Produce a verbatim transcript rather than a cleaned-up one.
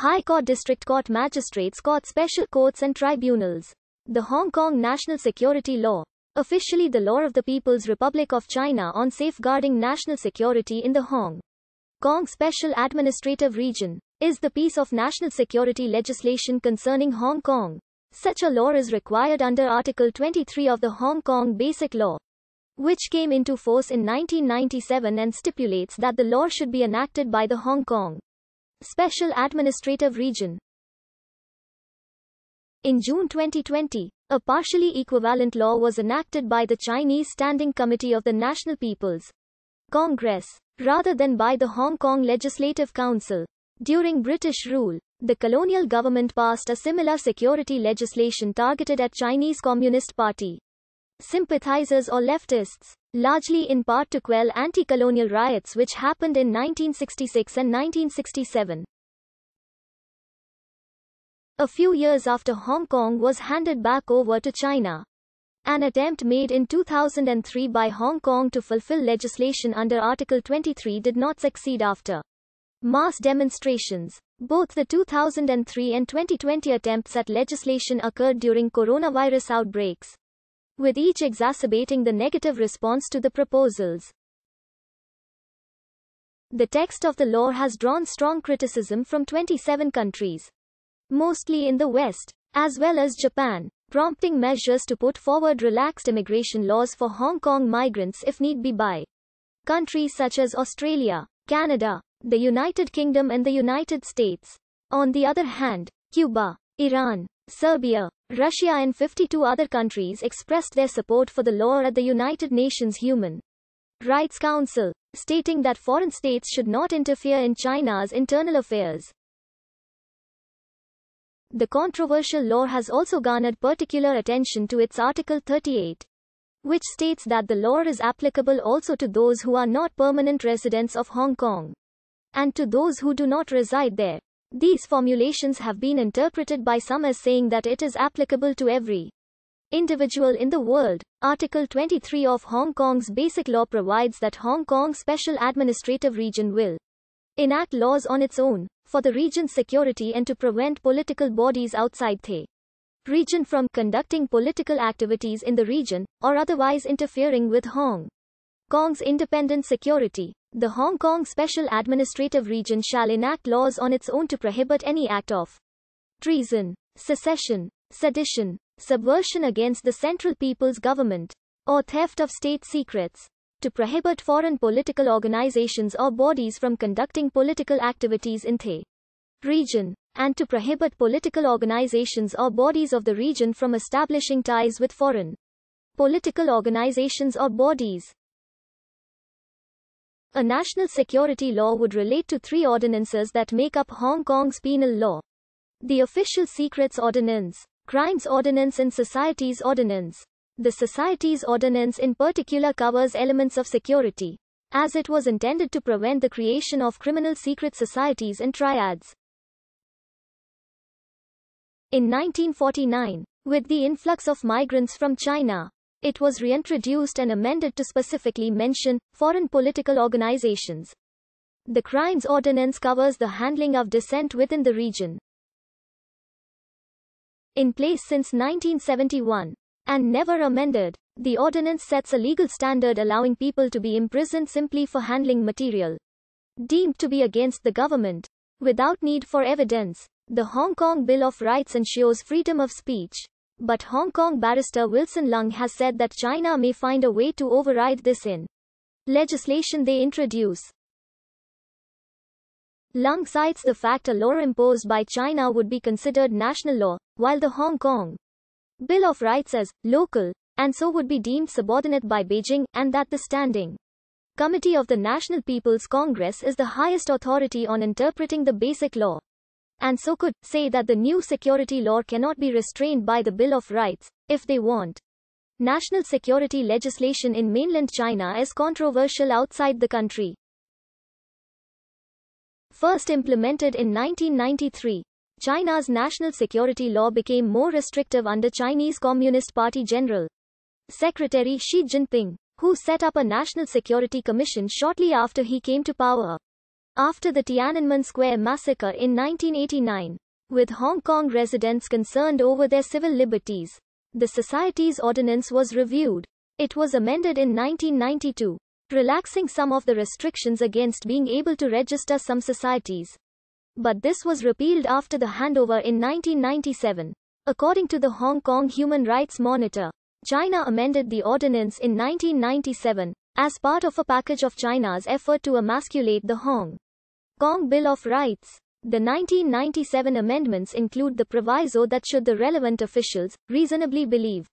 High Court, District Court, Magistrates Court, Special Courts and Tribunals. The Hong Kong National Security Law, officially the Law of the People's Republic of China on Safeguarding National Security in the Hong Kong Special Administrative Region, is the piece of national security legislation concerning Hong Kong. Such a law is required under Article twenty-three of the Hong Kong Basic Law, which came into force in nineteen ninety-seven and stipulates that the law should be enacted by the Hong Kong Special Administrative Region. In June twenty twenty, a partially equivalent law was enacted by the Chinese Standing Committee of the National People's Congress, rather than by the Hong Kong Legislative Council. During British rule, the colonial government passed a similar security legislation targeted at Chinese Communist Party sympathizers or leftists, largely in part to quell anti-colonial riots which happened in nineteen sixty-six and nineteen sixty-seven. A few years after Hong Kong was handed back over to China, an attempt made in two thousand three by Hong Kong to fulfill legislation under Article twenty-three did not succeed after mass demonstrations. Both the two thousand three and twenty twenty attempts at legislation occurred during coronavirus outbreaks, with each exacerbating the negative response to the proposals. The text of the law has drawn strong criticism from twenty-seven countries, mostly in the West, as well as Japan, prompting measures to put forward relaxed immigration laws for Hong Kong migrants if need be by countries such as Australia, Canada, the United Kingdom and the United States. On the other hand, Cuba, Iran, Serbia, Russia and fifty-two other countries expressed their support for the law at the United Nations Human Rights Council, stating that foreign states should not interfere in China's internal affairs. The controversial law has also garnered particular attention to its Article thirty-eight, which states that the law is applicable also to those who are not permanent residents of Hong Kong and to those who do not reside there. These formulations have been interpreted by some as saying that it is applicable to every individual in the world. Article twenty-three of Hong Kong's Basic Law provides that Hong Kong Special Administrative Region will enact laws on its own for the region's security and to prevent political bodies outside the region from conducting political activities in the region or otherwise interfering with Hong Kong's independent security. The Hong Kong Special Administrative Region shall enact laws on its own to prohibit any act of treason, secession, sedition, subversion against the central people's government, or theft of state secrets, to prohibit foreign political organizations or bodies from conducting political activities in the region, and to prohibit political organizations or bodies of the region from establishing ties with foreign political organizations or bodies. A national security law would relate to three ordinances that make up Hong Kong's penal law: the Official Secrets Ordinance, Crimes Ordinance and Societies Ordinance. The Societies Ordinance in particular covers elements of security, as it was intended to prevent the creation of criminal secret societies and triads. In nineteen forty-nine, with the influx of migrants from China, it was reintroduced and amended to specifically mention foreign political organizations. The Crimes Ordinance covers the handling of dissent within the region. In place since nineteen seventy-one, and never amended, the ordinance sets a legal standard allowing people to be imprisoned simply for handling material deemed to be against the government, without need for evidence. The Hong Kong Bill of Rights ensures freedom of speech, but Hong Kong barrister Wilson Lung has said that China may find a way to override this in legislation they introduce. Lung cites the fact a law imposed by China would be considered national law, while the Hong Kong Bill of Rights is local, and so would be deemed subordinate by Beijing, and that the Standing Committee of the National People's Congress is the highest authority on interpreting the Basic Law, and so could say that the new security law cannot be restrained by the Bill of Rights, if they want. National security legislation in mainland China is controversial outside the country. First implemented in nineteen ninety-three, China's national security law became more restrictive under Chinese Communist Party General Secretary Xi Jinping, who set up a national security commission shortly after he came to power. after the Tiananmen Square massacre in nineteen eighty-nine, with Hong Kong residents concerned over their civil liberties. The Societies Ordinance was reviewed. It was amended in nineteen ninety-two, relaxing some of the restrictions against being able to register some societies. But this was repealed after the handover in nineteen ninety-seven. According to the Hong Kong Human Rights Monitor, China amended the ordinance in nineteen ninety-seven, as part of a package of China's effort to emasculate the Hong Kong Bill of Rights. The nineteen ninety-seven amendments include the proviso that should the relevant officials reasonably believe